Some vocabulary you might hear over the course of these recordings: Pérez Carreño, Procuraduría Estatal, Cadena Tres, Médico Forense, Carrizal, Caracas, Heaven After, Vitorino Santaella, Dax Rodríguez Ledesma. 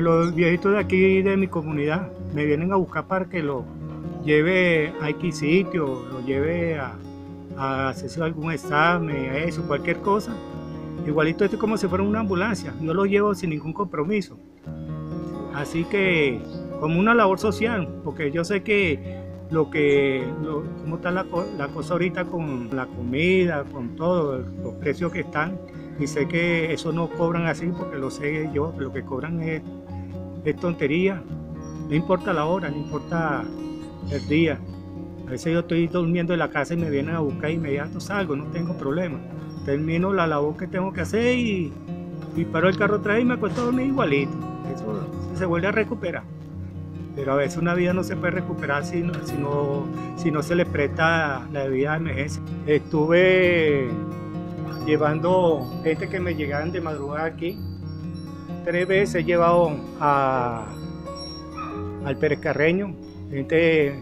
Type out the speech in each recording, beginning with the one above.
Los viejitos de aquí, de mi comunidad, me vienen a buscar para que lo lleve a X sitio, lo lleve a hacerse algún examen, a eso, cualquier cosa. Igualito esto es como si fuera una ambulancia, yo lo llevo sin ningún compromiso. Así que, como una labor social, porque yo sé que cómo está la cosa ahorita con la comida, con todo, los precios que están, y sé que eso no cobran así, porque lo sé yo, que lo que cobran es tontería. No importa la hora, no importa el día. A veces yo estoy durmiendo en la casa y me vienen a buscar inmediato, salgo, no tengo problema. Termino la labor que tengo que hacer y paro el carro otra vez y me acuesto a dormir igualito. Eso se vuelve a recuperar. Pero a veces una vida no se puede recuperar si no se le presta la debida emergencia. Estuve llevando gente que me llegaban de madrugada aquí. 3 veces he llevado al Pérez Carreño, gente,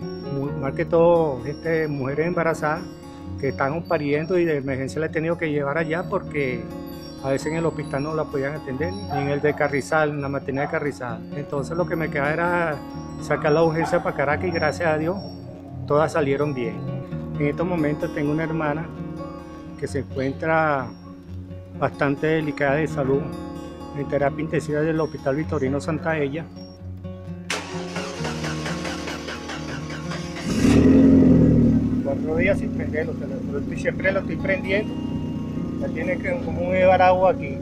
más que todo, gente, mujeres embarazadas que están pariendo y de emergencia la he tenido que llevar allá porque a veces en el hospital no la podían atender, ni en el de Carrizal, en la maternidad de Carrizal. Entonces lo que me quedaba era sacar la urgencia para Caracas y gracias a Dios todas salieron bien. En estos momentos tengo una hermana que se encuentra bastante delicada de salud en terapia intensiva del hospital Vitorino Santaella. Días sin prenderlo, siempre lo estoy prendiendo, ya tiene como un baragua aquí,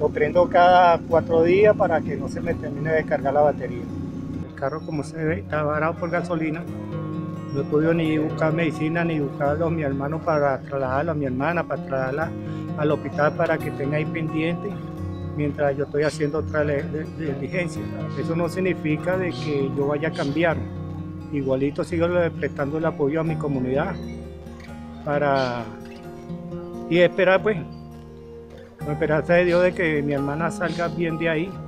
lo prendo cada 4 días para que no se me termine de descargar la batería. El carro como se ve está varado por gasolina, no he podido ni buscar medicina ni buscar a mi hermano para trasladarlo, a mi hermana para trasladarla al hospital para que tenga ahí pendiente mientras yo estoy haciendo otra diligencia. Eso no significa de que yo vaya a cambiar. Igualito sigo prestando el apoyo a mi comunidad y esperar pues, con esperanza de Dios de que mi hermana salga bien de ahí.